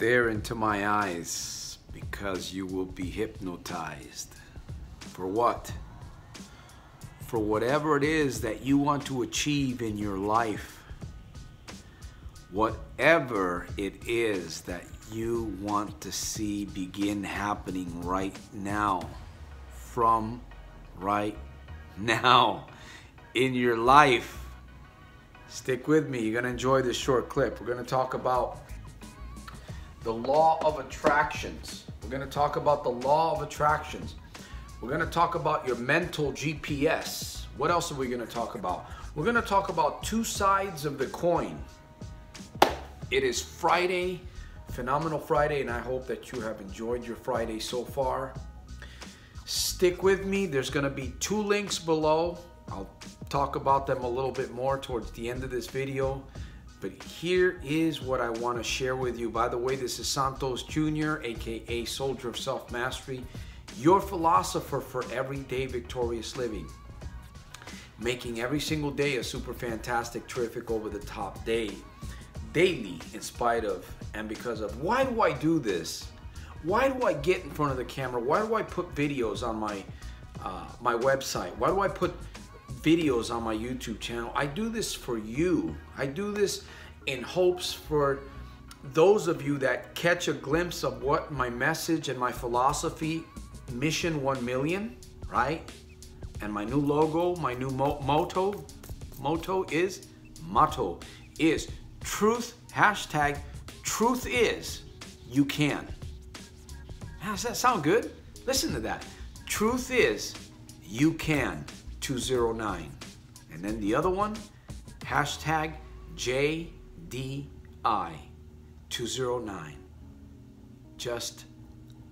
Stare into my eyes because you will be hypnotized. For what? For whatever it is that you want to achieve in your life. Whatever it is that you want to see begin happening right now, from right now in your life. Stick with me, you're gonna enjoy this short clip. We're gonna talk about the law of attractions. We're gonna talk about the law of attractions. We're gonna talk about your mental GPS. What else are we gonna talk about? We're gonna talk about two sides of the coin. It is Friday, Phenomenal Friday, and I hope that you have enjoyed your Friday so far. Stick with me, there's gonna be two links below. I'll talk about them a little bit more towards the end of this video, but here is what I want to share with you. By the way, this is Santos Jr., aka Soldier of Self Mastery, your philosopher for everyday victorious living, making every single day a super fantastic, terrific, over the top day, daily, in spite of and because of. Why do I do this? Why do I get in front of the camera? Why do I put videos on my website? Why do I put videos on my YouTube channel? I do this for you. I do this in hopes for those of you that catch a glimpse of what my message and my philosophy, Mission 1 Million, right? And my new logo, my new motto is truth, #truth is you can. How does that sound good? Listen to that. Truth is you can. 209. And then the other one, #JDI209. Just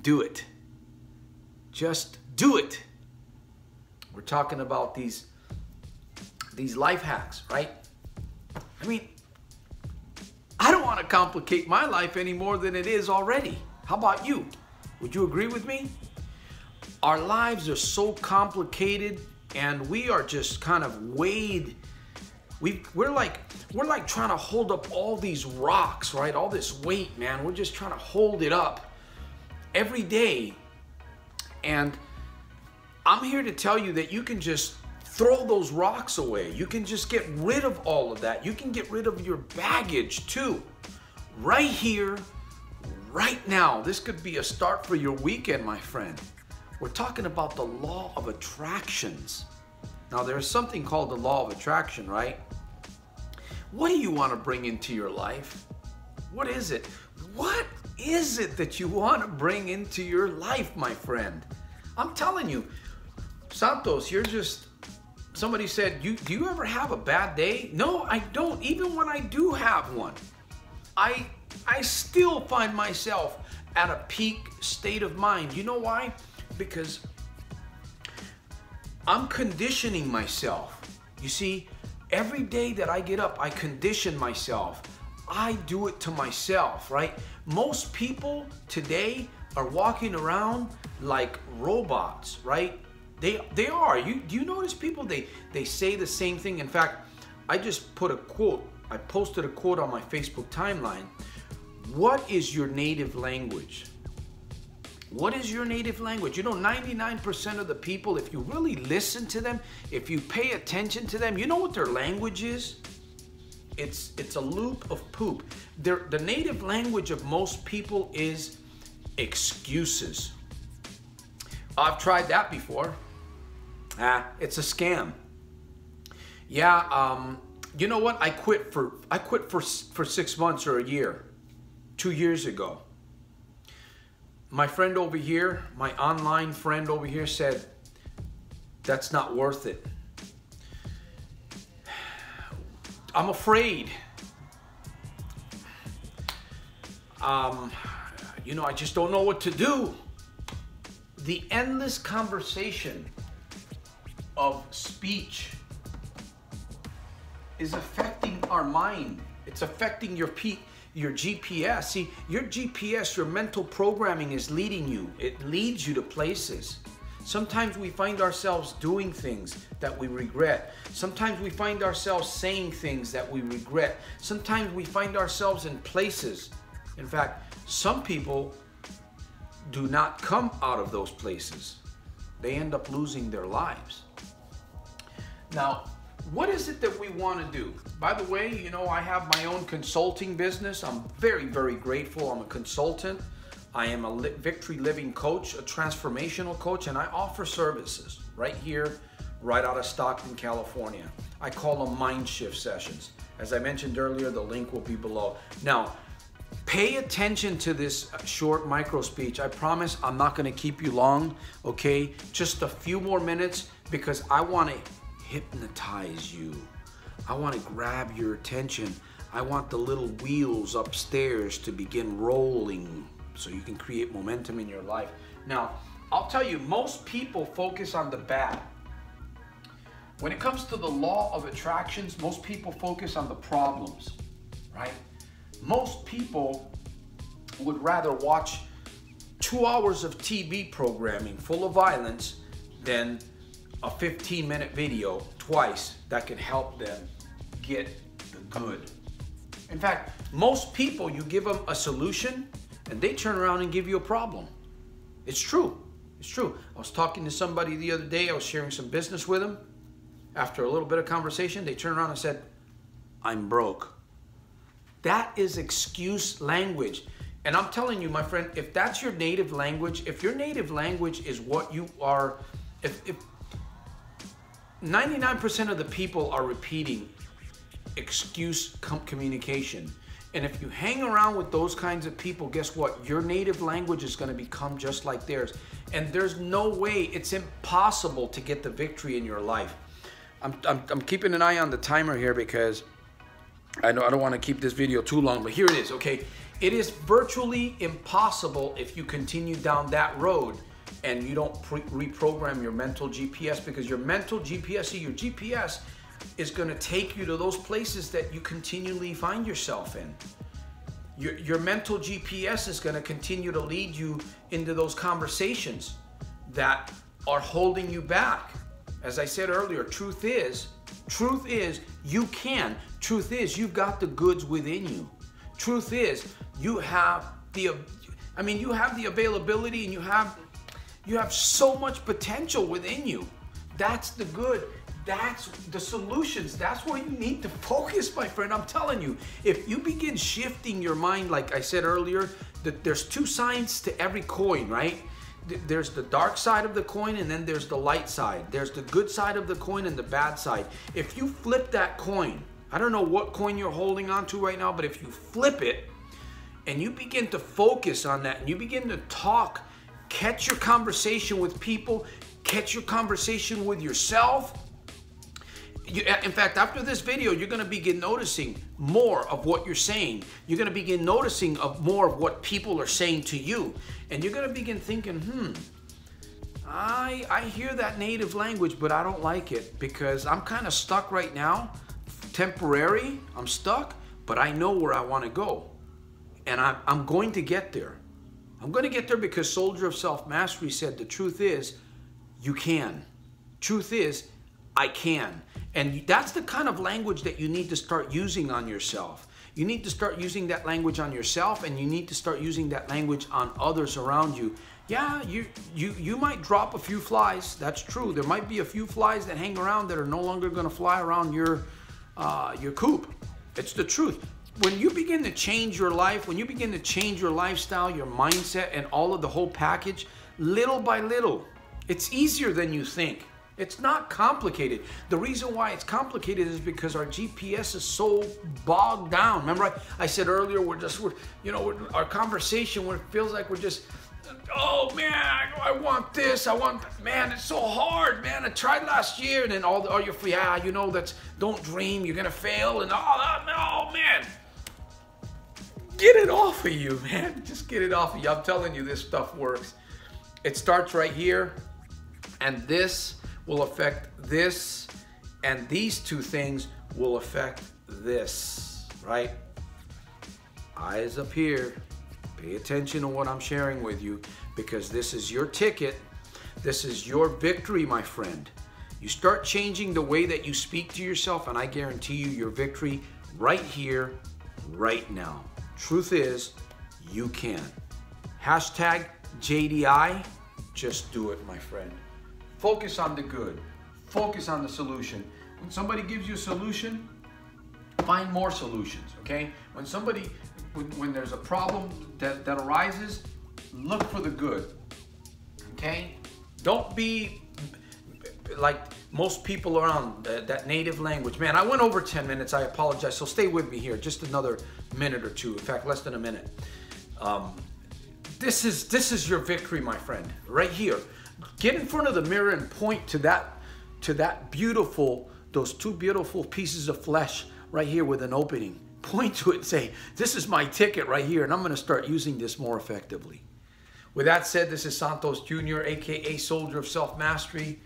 do it. Just do it. We're talking about these life hacks, right? I mean, I don't want to complicate my life any more than it is already. How about you? Would you agree with me? Our lives are so complicated, and we are just kind of weighed. We're like trying to hold up all these rocks, right? All this weight, man. We're just trying to hold it up every day. And I'm here to tell you that you can just throw those rocks away. You can just get rid of all of that. You can get rid of your baggage too. Right here, right now. This could be a start for your weekend, my friend. We're talking about the law of attractions. Now, there's something called the law of attraction, right? What do you want to bring into your life? What is it? What is it that you want to bring into your life, my friend? I'm telling you, Santos, you're just, somebody said, do you ever have a bad day? No, I don't. Even when I do have one, I still find myself at a peak state of mind. You know why? Because I'm conditioning myself. You see, every day that I get up, I condition myself. I do it to myself, right? Most people today are walking around like robots, right? They are. Do you notice people? They say the same thing. In fact, I just put a quote. I posted a quote on my Facebook timeline. What is your native language? What is your native language? You know, 99% of the people, if you really listen to them, if you pay attention to them, you know what their language is? It's a loop of poop. The native language of most people is excuses. I've tried that before. It's a scam. Yeah, you know what? I quit for 6 months or a year, 2 years ago. My friend over here, my online friend over here said, that's not worth it. I'm afraid. You know, I just don't know what to do. The endless conversation of speech is affecting our mind. It's affecting your peak. Your GPS, see, your GPS, your mental programming is leading you. It leads you to places. Sometimes we find ourselves doing things that we regret. Sometimes we find ourselves saying things that we regret. Sometimes we find ourselves in places In fact, some people do not come out of those places. They end up losing their lives. Now, what is it that we want to do? By the way, you know, I have my own consulting business. I'm very, very grateful. I'm a consultant. I am a Victory Living coach, a transformational coach, and I offer services right here, right out of Stockton, California. I call them mind shift sessions. As I mentioned earlier, the link will be below. Now, pay attention to this short micro speech. I promise I'm not going to keep you long, okay? Just a few more minutes, because I want to hypnotize you. I want to grab your attention. I want the little wheels upstairs to begin rolling so you can create momentum in your life. Now, I'll tell you, most people focus on the bad. When it comes to the law of attractions, most people focus on the problems, right? Most people would rather watch 2 hours of TV programming full of violence than a 15-minute video twice that could help them get the good. In fact, most people, you give them a solution and they turn around and give you a problem. It's true. It's true. I was talking to somebody the other day. I was sharing some business with them. After a little bit of conversation, they turned around and said, "I'm broke." That is excuse language. And I'm telling you, my friend, if that's your native language, if your native language is what you are, if 99% of the people are repeating excuse communication, and if you hang around with those kinds of people, guess what? Your native language is going to become just like theirs. And there's no way, it's impossible to get the victory in your life. I'm keeping an eye on the timer here because I don't want to keep this video too long, but here it is, okay? It is virtually impossible if you continue down that road and you don't reprogram your mental GPS, because your mental GPS, so your GPS is going to take you to those places that you continually find yourself in. Your mental GPS is going to continue to lead you into those conversations that are holding you back. As I said earlier, truth is you can. Truth is you've got the goods within you. Truth is you have the, I mean, you have the availability, and you have so much potential within you. That's the good. That's the solutions. That's where you need to focus, my friend. I'm telling you, if you begin shifting your mind, like I said earlier, that there's two sides to every coin, right? There's the dark side of the coin, and then there's the light side. There's the good side of the coin and the bad side. If you flip that coin, I don't know what coin you're holding on to right now, but if you flip it and you begin to focus on that and you begin to talk, catch your conversation with people, catch your conversation with yourself. In fact, after this video, you're going to begin noticing more of what you're saying. You're going to begin noticing more of what people are saying to you. And you're going to begin thinking, I hear that native language, but I don't like it because I'm kind of stuck right now. Temporary, I'm stuck, but I know where I want to go. And I'm going to get there. I'm going to get there because Soldier of Self Mastery said the truth is you can. Truth is I can. And that's the kind of language that you need to start using on yourself. You need to start using that language on yourself, and you need to start using that language on others around you. Yeah, you might drop a few flies. That's true. There might be a few flies that hang around that are no longer going to fly around your coop. It's the truth. When you begin to change your life, when you begin to change your lifestyle, your mindset, and all of the whole package, little by little, it's easier than you think. It's not complicated. The reason why it's complicated is because our GPS is so bogged down. Remember, I said earlier, our conversation, when it feels like we're just, oh man, I want this, man, it's so hard, man. I tried last year, and then don't dream, you're gonna fail, and oh man. Get it off of you, man. Just get it off of you. I'm telling you, this stuff works. It starts right here, and this will affect this, and these two things will affect this, right? Eyes up here. Pay attention to what I'm sharing with you, because this is your ticket. This is your victory, my friend. You start changing the way that you speak to yourself, and I guarantee you your victory right here, right now. Truth is, you can. Hashtag JDI, just do it, my friend. Focus on the good. Focus on the solution. When somebody gives you a solution, find more solutions, okay? When somebody, when there's a problem that arises, look for the good, okay? Don't be like most people around that native language. Man, I went over 10 minutes, I apologize, so stay with me here, just another minute or two, in fact, less than a minute. This is your victory, my friend, right here. Get in front of the mirror and point to that beautiful, those two beautiful pieces of flesh right here with an opening. Point to it and say, this is my ticket right here, and I'm gonna start using this more effectively. With that said, this is Santos Jr., AKA Soldier of Self Mastery,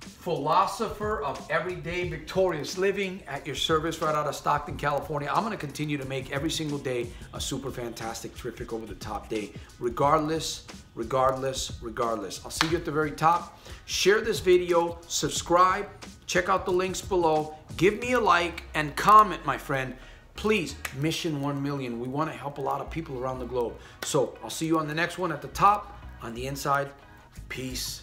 philosopher of everyday victorious living, at your service right out of Stockton, California. I'm gonna continue to make every single day a super fantastic, terrific, over the top day, regardless. I'll see you at the very top. Share this video, subscribe, check out the links below, give me a like and comment, my friend. Please, Mission 1 Million. We wanna help a lot of people around the globe. So I'll see you on the next one at the top, on the inside. Peace.